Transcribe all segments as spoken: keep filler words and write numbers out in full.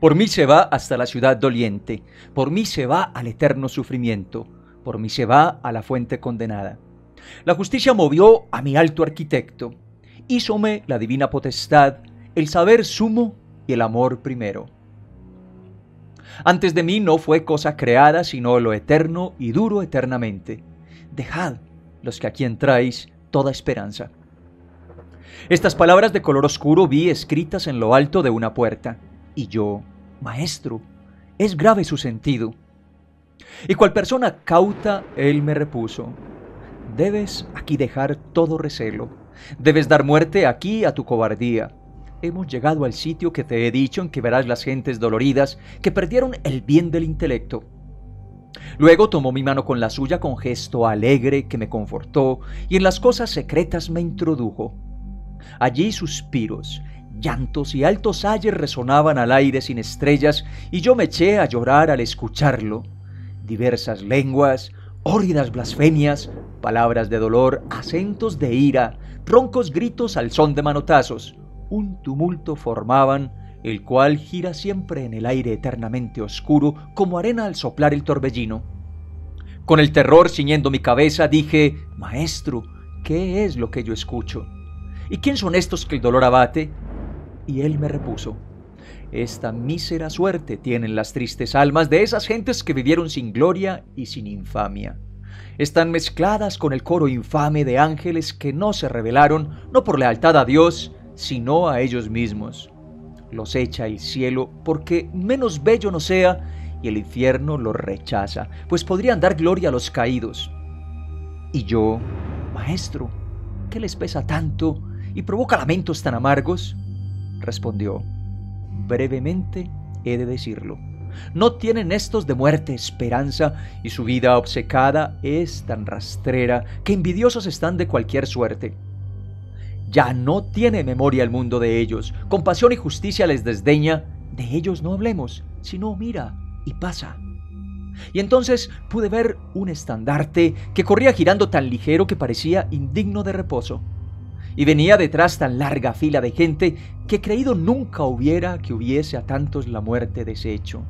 Por mí se va hasta la ciudad doliente, por mí se va al eterno sufrimiento, por mí se va a la fuente condenada. La justicia movió a mi alto arquitecto, hízome la divina potestad, el saber sumo y el amor primero. Antes de mí no fue cosa creada, sino lo eterno y duro eternamente. Dejad, los que a quien traéis, toda esperanza. Estas palabras de color oscuro vi escritas en lo alto de una puerta, y yo, maestro, es grave su sentido. Y cual persona cauta, él me repuso: debes aquí dejar todo recelo, debes dar muerte aquí a tu cobardía. Hemos llegado al sitio que te he dicho, en que verás las gentes doloridas que perdieron el bien del intelecto. Luego tomó mi mano con la suya con gesto alegre que me confortó, y en las cosas secretas me introdujo. Allí suspiros, llantos y altos ayes resonaban al aire sin estrellas, y yo me eché a llorar al escucharlo. Diversas lenguas, hórridas blasfemias, palabras de dolor, acentos de ira, roncos gritos al son de manotazos. Un tumulto formaban, el cual gira siempre en el aire eternamente oscuro, como arena al soplar el torbellino. Con el terror ciñendo mi cabeza, dije: maestro, ¿qué es lo que yo escucho? ¿Y quién son estos que el dolor abate? Y él me repuso: esta mísera suerte tienen las tristes almas de esas gentes que vivieron sin gloria y sin infamia. Están mezcladas con el coro infame de ángeles que no se rebelaron, no por lealtad a Dios, sino a ellos mismos. Los echa el cielo porque menos bello no sea, y el infierno los rechaza, pues podrían dar gloria a los caídos. Y yo: maestro, ¿qué les pesa tanto y provoca lamentos tan amargos? Respondió: brevemente he de decirlo. No tienen estos de muerte esperanza, y su vida obcecada es tan rastrera que envidiosos están de cualquier suerte. Ya no tiene memoria el mundo de ellos, compasión y justicia les desdeña, de ellos no hablemos, sino mira y pasa. Y entonces pude ver un estandarte que corría girando tan ligero que parecía indigno de reposo, y venía detrás tan larga fila de gente que creído nunca hubiera que hubiese a tantos la muerte deshecho.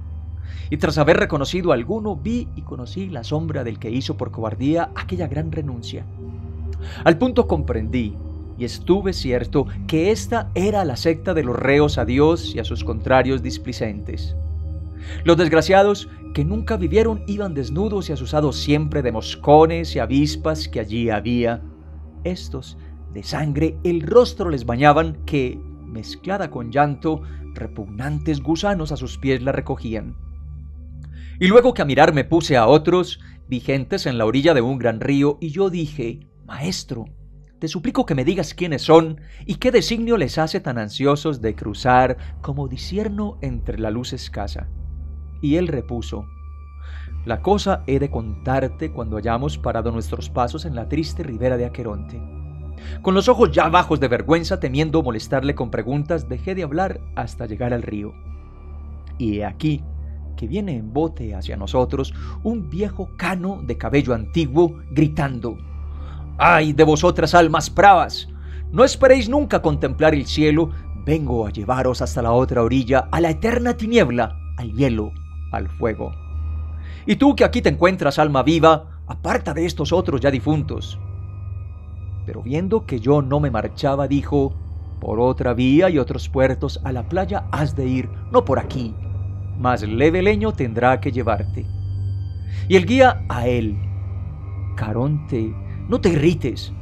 Y tras haber reconocido a alguno, vi y conocí la sombra del que hizo por cobardía aquella gran renuncia. Al punto comprendí, y estuve cierto, que esta era la secta de los reos a Dios y a sus contrarios displicentes. Los desgraciados que nunca vivieron iban desnudos y asusados siempre de moscones y avispas que allí había. Estos de sangre el rostro les bañaban, que, mezclada con llanto, repugnantes gusanos a sus pies la recogían. Y luego que a mirar me puse a otros, vi gentes en la orilla de un gran río, y yo dije: maestro, te suplico que me digas quiénes son y qué designio les hace tan ansiosos de cruzar como discierno entre la luz escasa. Y él repuso: la cosa he de contarte cuando hayamos parado nuestros pasos en la triste ribera de Aqueronte. Con los ojos ya bajos de vergüenza, temiendo molestarle con preguntas, dejé de hablar hasta llegar al río. Y he aquí que viene en bote hacia nosotros un viejo cano de cabello antiguo, gritando: ¡ay de vosotras almas bravas! No esperéis nunca contemplar el cielo, vengo a llevaros hasta la otra orilla, a la eterna tiniebla, al hielo, al fuego. Y tú que aquí te encuentras, alma viva, aparta de estos otros ya difuntos. Pero viendo que yo no me marchaba, dijo: por otra vía y otros puertos a la playa has de ir, no por aquí, más leve leño tendrá que llevarte. Y el guía a él: Caronte, no te irrites.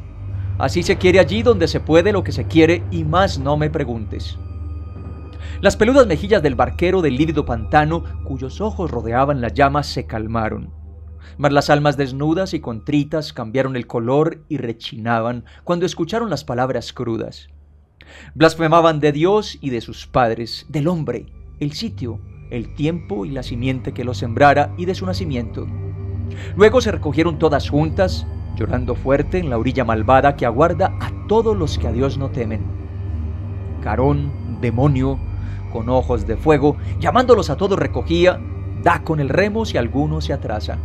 Así se quiere allí donde se puede lo que se quiere, y más no me preguntes. Las peludas mejillas del barquero del lívido pantano, cuyos ojos rodeaban las llamas, se calmaron. Mas las almas desnudas y contritas cambiaron el color y rechinaban cuando escucharon las palabras crudas. Blasfemaban de Dios y de sus padres, del hombre, el sitio, el tiempo y la simiente que lo sembrara, y de su nacimiento. Luego se recogieron todas juntas, llorando fuerte en la orilla malvada que aguarda a todos los que a Dios no temen. Carón, demonio, con ojos de fuego, llamándolos a todos recogía, da con el remo si alguno se atrasa.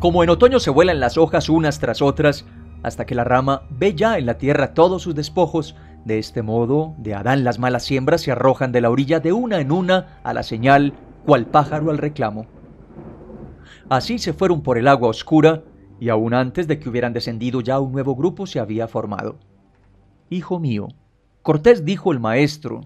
Como en otoño se vuelan las hojas unas tras otras, hasta que la rama ve ya en la tierra todos sus despojos, De este modo, de Adán las malas siembras se arrojan de la orilla de una en una a la señal, cual pájaro al reclamo. Así se fueron por el agua oscura, y aún antes de que hubieran descendido ya un nuevo grupo se había formado. Hijo mío, Cortés dijo el maestro,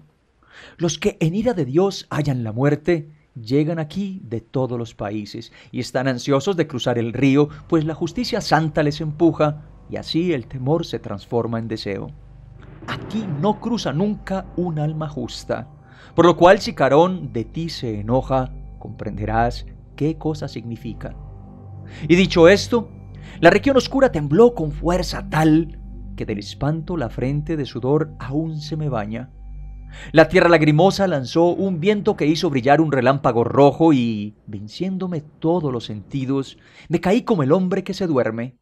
los que en ira de Dios hallan la muerte, llegan aquí de todos los países, y están ansiosos de cruzar el río, pues la justicia santa les empuja, y así el temor se transforma en deseo. Aquí no cruza nunca un alma justa, por lo cual si Carón de ti se enoja, comprenderás qué cosa significa. Y dicho esto, la región oscura tembló con fuerza tal que del espanto la frente de sudor aún se me baña. La tierra lagrimosa lanzó un viento que hizo brillar un relámpago rojo y, venciéndome todos los sentidos, me caí como el hombre que se duerme.